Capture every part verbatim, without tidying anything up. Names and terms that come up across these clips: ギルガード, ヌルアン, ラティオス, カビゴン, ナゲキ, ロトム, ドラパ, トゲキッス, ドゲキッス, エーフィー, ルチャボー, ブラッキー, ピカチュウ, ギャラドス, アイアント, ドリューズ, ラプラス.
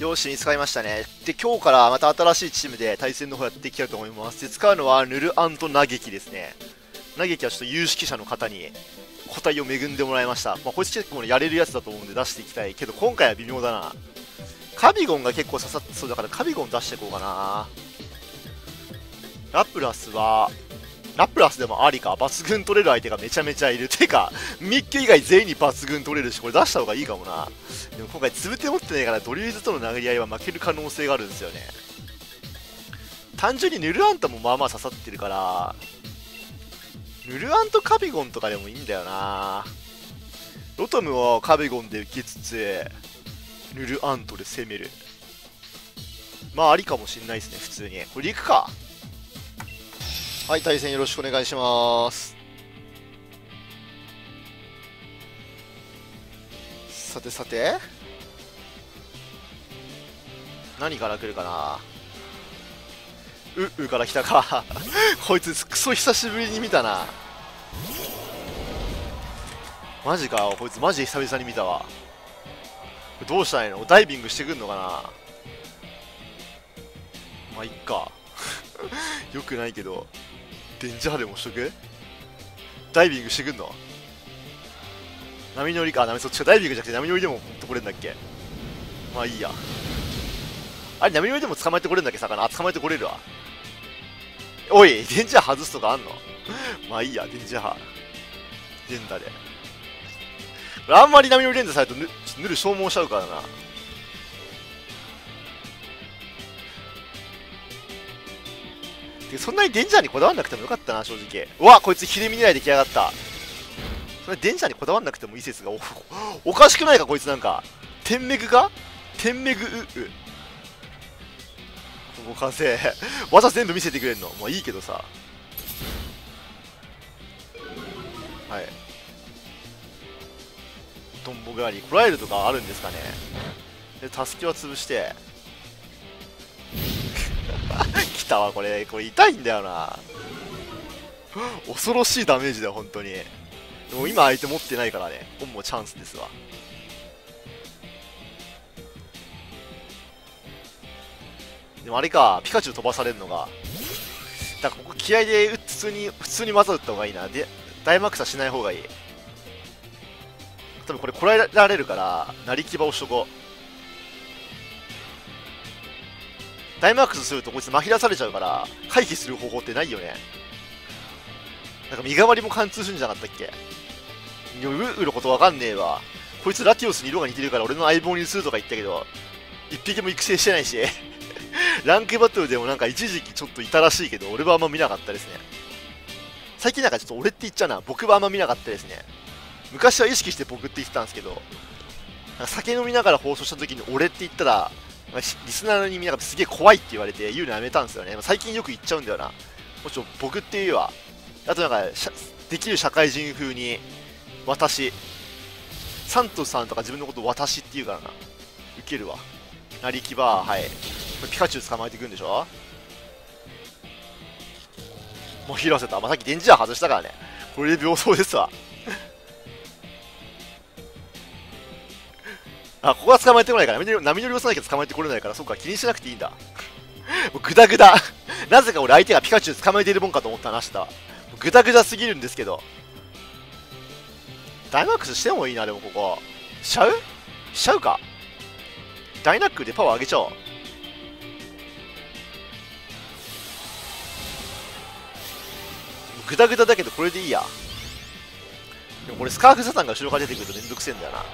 よし、見つかりましたね。で、今日からまた新しいチームで対戦の方やっていきたいと思います。で、使うのはヌルアンとナゲキですね。ナゲキはちょっと有識者の方に個体を恵んでもらいました。まあ、こいつ結構やれるやつだと思うんで出していきたいけど、今回は微妙だな。カビゴンが結構刺さってそうだから、カビゴン出していこうかな。ラプラスは、ラプラスでもありか。抜群取れる相手がめちゃめちゃいる。てか、ミッキー以外全員に抜群取れるし、これ出した方がいいかもな。でも今回、つぶて持ってないから、ドリューズとの殴り合いは負ける可能性があるんですよね。単純にヌルアンタもまあまあ刺さってるから、ヌルアンとカビゴンとかでもいいんだよな。ロトムをカビゴンで受けつつ、ヌルアントで攻める。まあ、ありかもしんないですね、普通に。これ、いくか。はい、対戦よろしくお願いします。さてさて、何から来るかな。ううから来たか。こいつクソ久しぶりに見たな。マジか、こいつマジで久々に見たわ。どうしたらいいの、ダイビングしてくんのかな。まあいっか。よくないけど電磁波でもしとく。ダイビングしてくんの、波乗りか。波、そっちか。ダイビングじゃなくて波乗りでも取れるんだっけ。まあいいや。あれ、波乗りでも捕まえてこれるんだっけ。魚捕まえてこれるわ。おい、電磁波外すとかあんの。まあいいや、電磁波連打で。あんまり波乗り連打されると ぬ, ぬる消耗しちゃうからな。そんなにデンジャーにこだわんなくてもよかったな、正直。うわ、こいつひれみ狙いできやがった。そんなデンジャーにこだわんなくてもいい説が お, おかしくないか、こいつ。なんか天めぐか、天めぐうう完成。技全部見せてくれんの。まあいいけどさ。はい、トンボがあり、こらえるとかあるんですかね。で、タスキは潰して来たわ。これこれ痛いんだよな。恐ろしいダメージだよ、本当に。でも今相手持ってないからね、オンもチャンスですわ。でもあれか、ピカチュウ飛ばされるのが。だからここ気合で普通に普通に技打った方がいいな。で、大マクサしない方がいい。多分これこらえられるからなりきばをしとこう。ダイマックスするとこいつまひらされちゃうから、回避する方法ってないよね。なんか身代わりも貫通するんじゃなかったっけ。ウーのことわかんねえわ。こいつラティオスに色が似てるから俺の相棒にするとか言ったけど、一匹も育成してないし。ランクバトルでもなんか一時期ちょっといたらしいけど、俺はあんま見なかったですね。最近なんかちょっと俺って言っちゃうな。僕はあんま見なかったですね。昔は意識して僕って言ってたんですけど、なんか酒飲みながら放送した時に俺って言ったらリスナーにみんながすげえ怖いって言われて言うのやめたんですよね。最近よく言っちゃうんだよな。もちろん僕っていうわ。あとなんかできる社会人風に私、サントさんとか自分のこと私って言うからな。ウケるわ。なりきばー、はい。ピカチュウ捕まえていくんでしょ。もう拾わせた。まあ、さっき電磁波外したからね。これで秒走ですわ。あ、ここは捕まえてこないから、波乗り、波乗りをさなきゃ捕まえてこれないから、そうか、気にしなくていいんだ。もうグダグダ。なぜか俺相手がピカチュウ捕まえているもんかと思ったな、明日。グダグダすぎるんですけど。ダイナックスしてもいいな、でもここ。しちゃうしちゃうか。ダイナックでパワー上げちゃおう。グダグダだけど、これでいいや。でもこれスカーフサタンが後ろから出てくるとめんどくせえんだよな。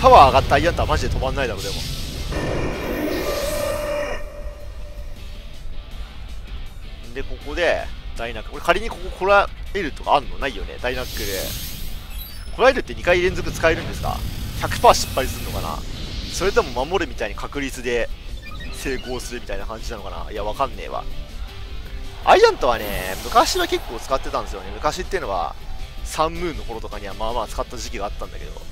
パワー上がったアイアンタはマジで止まんないだろう。でもで、ここでダイナック、これ仮にこここらえるとかあんのないよね。ダイナックでこらえるってにかい連続使えるんですか。 ひゃくパーセント 失敗するのかな。それとも守るみたいに確率で成功するみたいな感じなのかな。いや、わかんねえわ。アイアンタはね、昔は結構使ってたんですよね。昔っていうのはサンムーンの頃とかにはまあまあ使った時期があったんだけど、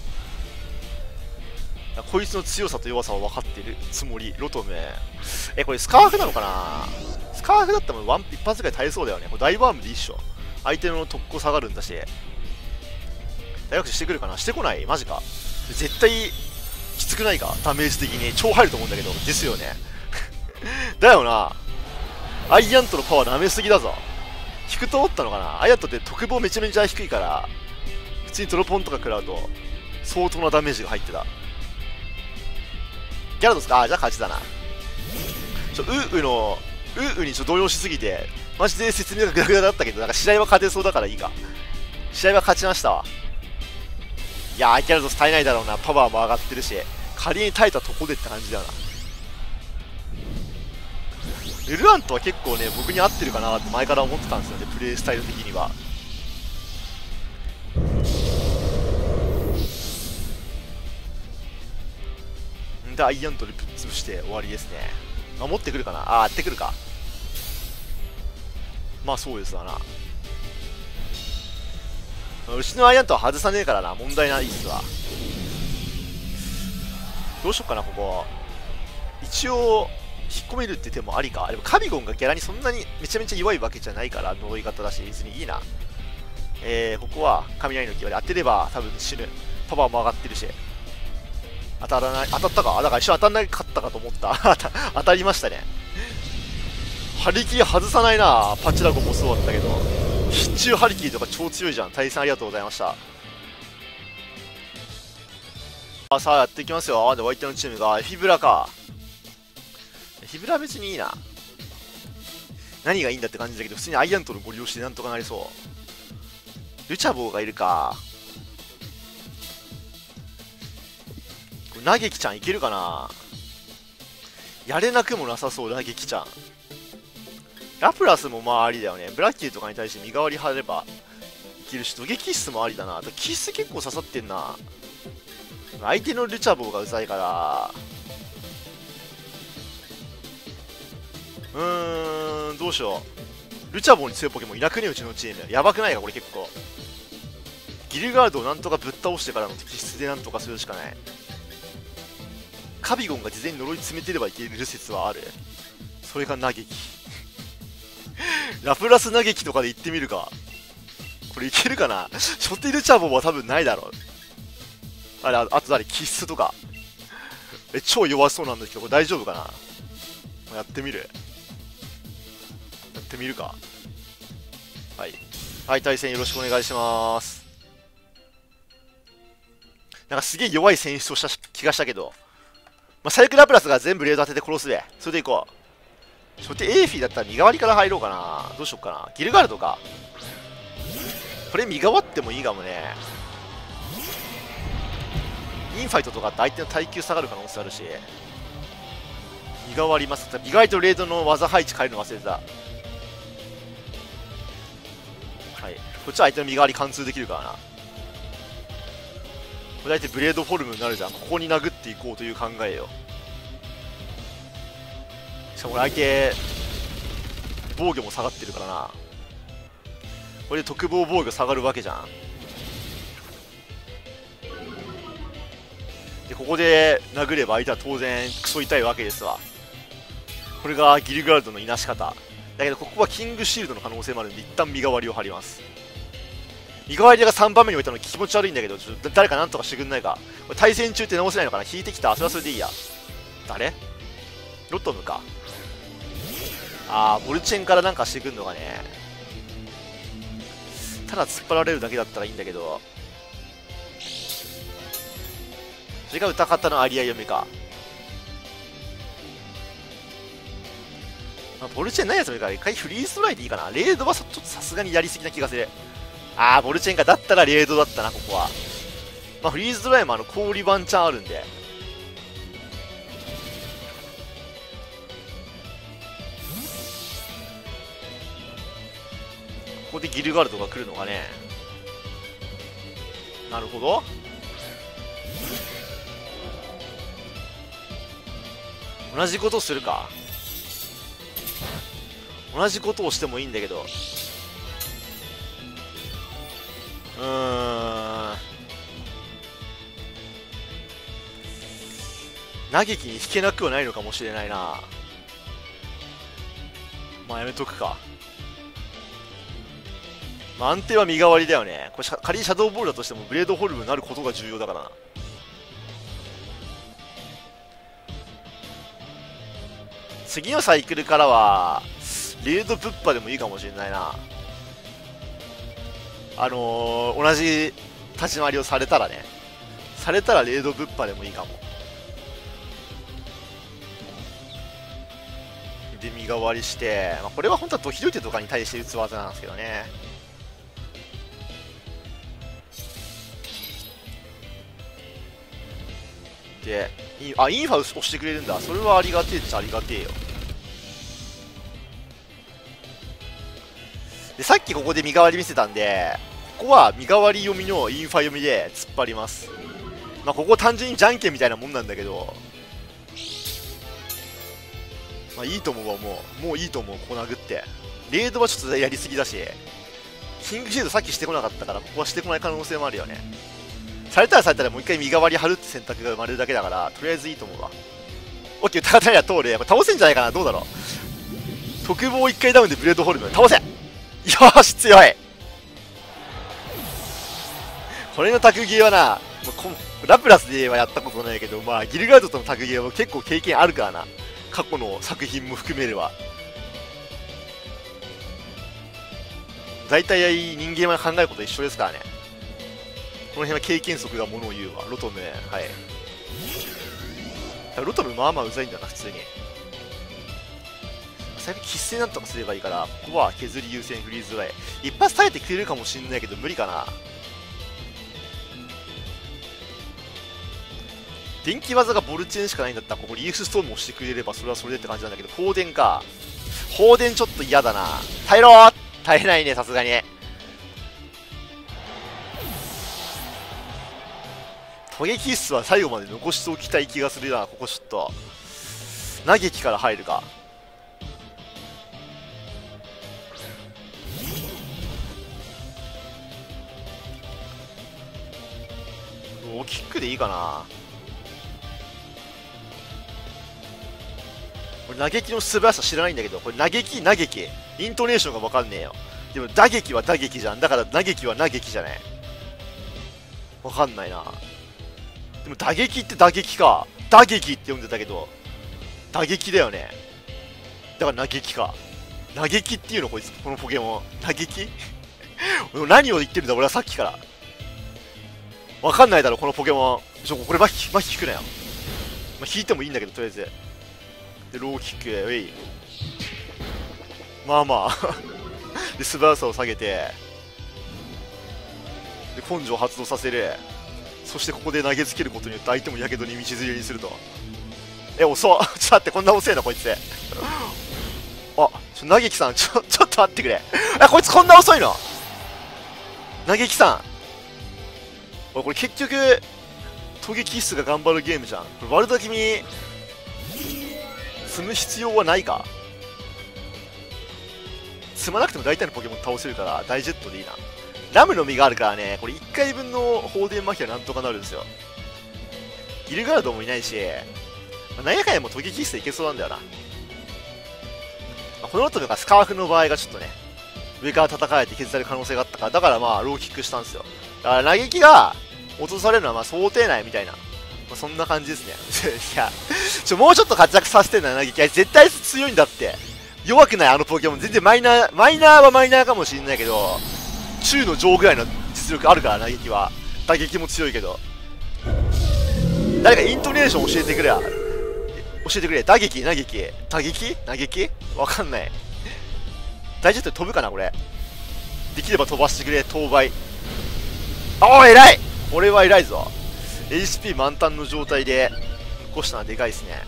こいつの強さと弱さを分かってるつもり。ロトム、え、これスカーフなのかな。スカーフだったらワン一発ぐらい耐えそうだよね。これ大ワームで一緒。相手の特攻下がるんだし。大学生してくるかな。してこない。マジか。絶対きつくないか、ダメージ的に超入ると思うんだけど。ですよねだよな。アイアントのパワー舐めすぎだぞ。引くと思ったのかな。アイアントって特防めちゃめちゃ低いから、普通にドロポンとか食らうと相当なダメージが入ってた。ギャラドスか。あ、じゃあ勝ちだな。ちょウウのウウにちょ動揺しすぎてマジで説明がグダグダだったけど、なんか試合は勝てそうだからいいか。試合は勝ちましたわ。いやー、ギャラドス耐えないだろうな。パワーも上がってるし、仮に耐えたとこでって感じだよな。ルルアントは結構ね、僕に合ってるかなって前から思ってたんですよね、プレイスタイル的には。で、アイアントでぶっ潰して終わりですね。守ってくるかな。ああ、やってくるか。まあそうですわな。うちのアイアントは外さねえからな、問題ないっすわ。どうしよっかな、ここ。一応引っ込めるって手もありか。でもカビゴンがギャラにそんなにめちゃめちゃ弱いわけじゃないから呪い方だし、別にいいな。えー、ここは雷の牙で当てれば多分死ぬ。パワーも上がってるし。当たらない、当たったか。だから一緒に当たらなかったかと思った当たりましたね。ハリキリ外さないな。パチラゴもそうだったけど、必中ハリキリとか超強いじゃん。対戦ありがとうございました。あ、さあやっていきますよ。で、ワイトのチームがエフィブラか。エフィブラ別にいいな。何がいいんだって感じだけど、普通にアイアントのご利用してなんとかなりそう。ルチャボーがいるか。ナゲキちゃんいけるかな。やれなくもなさそう。ナゲキちゃんラプラスもまあありだよね。ブラッキーとかに対して身代わり張ればいけるし、ドゲキッスもありだな。キッス結構刺さってんな。相手のルチャボーがうざいから、うーん、どうしよう。ルチャボーに強いポケモンいなくね、うちのチーム。やばくないかこれ。結構ギルガードをなんとかぶっ倒してからの敵質でなんとかするしかない。カビゴンが事前に呪い詰めてればいける説はある。それが嘆きラプラス嘆きとかで行ってみるか。これいけるかな初手ルチャボーは多分ないだろう。あれ、あと誰、キッスとか。え、超弱そうなんだけど、これ大丈夫かな。やってみるやってみるか。はいはい、対戦よろしくお願いします。なんかすげえ弱い選出をした気がしたけど、まあ、最悪ラプラスが全部レード当てて殺すで、それでいこう。初手エーフィーだったら身代わりから入ろうかな。どうしよっかな。ギルガルドか。これ身代わってもいいかもね。インファイトとかって相手の耐久下がる可能性あるし、身代わります。意外とレードの技配置変えるの忘れてた。はい、こっちは相手の身代わり貫通できるからな。大体ブレードフォルムになるじゃん。ここに殴っていこうという考えよ。しかも相手防御も下がってるからな。これで特防防御下がるわけじゃん。で、ここで殴れば相手は当然クソ痛いわけですわ。これがギルガルドのいなし方だけど、ここはキングシールドの可能性もあるんで、一旦身代わりを張ります。身代わりがさんばんめに置いたの気持ち悪いんだけど、ちょっと誰かなんとかしてくんないか。これ対戦中って直せないのかな。引いてきた。それはそれでいいや。誰、ロトムか。ああ、ボルチェンからなんかしてくんのかね。ただ突っ張られるだけだったらいいんだけど。それが歌方のアリア嫁か。まあ、ボルチェンないやつもいいから、一回フリーストライでいいかな。レードはちょっとさすがにやりすぎな気がする。あー、ボルチェンか。だったらレードだったな、ここは。まあ、フリーズドライもあの氷ワンチャンあるんで。ここでギルガルドが来るのがね。なるほど。同じことするか。同じことをしてもいいんだけど。うーん、嘆きに引けなくはないのかもしれないな。まあやめとくか。まあ安定は身代わりだよね。これ仮にシャドーボールだとしてもブレードホルムになることが重要だからな。次のサイクルからはリードプッパでもいいかもしれないな。あのー、同じ立ち回りをされたらね、されたらレードぶっぱでもいいかも。で、身代わりして、まあ、これは本当はドヒドイテとかに対して打つ技なんですけどね。で、あ、インファウス押してくれるんだ。それはありがてえっちゃありがてえよ。で、さっきここで身代わり見せたんで、ここは身代わり読みのインファ読みで突っ張ります。まあここ単純にじゃんけんみたいなもんなんだけど、まあいいと思うわ。もうもういいと思う。ここ殴ってレードはちょっとやりすぎだし、キングシードさっきしてこなかったから、ここはしてこない可能性もあるよね。されたらされたらもう一回身代わり張るって選択が生まれるだけだから、とりあえずいいと思うわ。オッケー、高谷は通る。やっぱ倒せんじゃないかな。どうだろう。特防一回ダウンでブレードホルム倒せ。よーし、強い。これのタグゲーはな、ラプラスではやったことないけど、まあギルガードとのタグゲーは結構経験あるからな。過去の作品も含めれば。大体人間は考えること一緒ですからね。この辺は経験則がものを言うわ。ロトム、はい。だからロトムまあまあうざいんだな、普通に。最悪、必死なんとかすればいいから、ここは削り優先フリーズドライ。一発耐えてくれるかもしれないけど、無理かな。電気技がボルチェンしかないんだったら、ここリーフストームをしてくれればそれはそれでって感じなんだけど、放電か。放電ちょっと嫌だな。耐えろー。耐えないね、さすがに。トゲキッスは最後まで残しておきたい気がするな。ここちょっと嘆きから入るか。ローキックでいいかな。嘆きの素晴らしさ知らないんだけど、これ嘆き嘆きイントネーションが分かんねえよ。でも打撃は打撃じゃん。だから嘆きは嘆きじゃねえ。分かんないな。でも打撃って打撃か。打撃って呼んでたけど打撃だよね。だから嘆きか。嘆きっていうのこいつ、このポケモン嘆き何を言ってるんだ俺はさっきから。分かんないだろこのポケモン。ちょ、これマヒマヒ引くなよ。まあ、引いてもいいんだけど、とりあえずでローキックでウェイ、まあまあで素早さを下げて、で根性を発動させる。そしてここで投げつけることによって相手もやけどに道連れにすると。え、遅っちょっと待って、こんな遅いなこいつあ、ちょ嘆きさん、ちょちょっと待ってくれ。あ、こいつこんな遅いの嘆きさん。おい、これ結局トゲキッスが頑張るゲームじゃん。これ悪だ君積む必要はないか。積まなくても大体のポケモン倒せるからダイジェットでいいな。ラムの実があるからね、これいっかいぶんの放電麻痺はなんとかなるんですよ。ギルガルドもいないし、まあ、なんやかんやもトゲキッスでいけそうなんだよな。まあ、この後とかスカーフの場合がちょっとね、上から叩かれて削られる可能性があったから、だからまあローキックしたんですよ。だから嘆きが落とされるのはまあ想定内みたいな。そんな感じですね。いや、ちょ、もうちょっと活躍させてんだな、嘆き。絶対強いんだって。弱くない、あのポケモン。全然マイナー、マイナーはマイナーかもしれないけど、中の上ぐらいの実力あるから、嘆きは。打撃も強いけど。誰かイントネーション教えてくれや。教えてくれ。打撃、嘆き。打撃打撃わかんない。大丈夫で飛ぶかな、これ。できれば飛ばしてくれ、当倍。ああ、偉い。俺は偉いぞ。エイチピー 満タンの状態で残したのはでかいですね。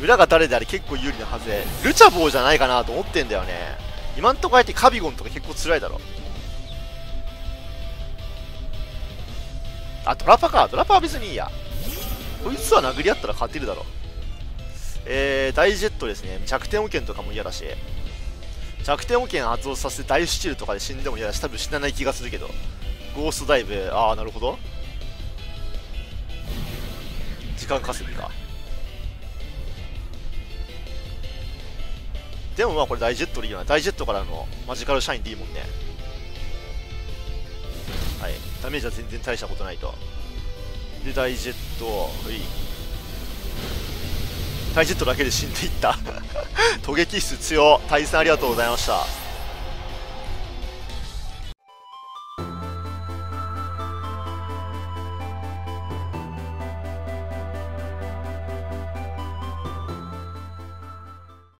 裏が誰であれ結構有利なはずで、ルチャボーじゃないかなと思ってんだよね。今んとこ相手カビゴンとか結構辛いだろ。あ、ドラパか。ドラパは別にいいや。こいつは殴り合ったら勝てるだろ。えー、ダイジェットですね。弱点保険とかも嫌だし、弱点保険発動させて大スチールとかで死んでも嫌だし、多分死なない気がするけど。ゴーストダイブ、あー、なるほど。時間稼ぎか。でもまあこれダイジェットでいいよな。ダイジェットからのマジカルシャインでいいもんね。はい、ダメージは全然大したことないと。でダイジェット、はい、タイジェットだけで死んでいった。突撃室強、タイジさんありがとうございました。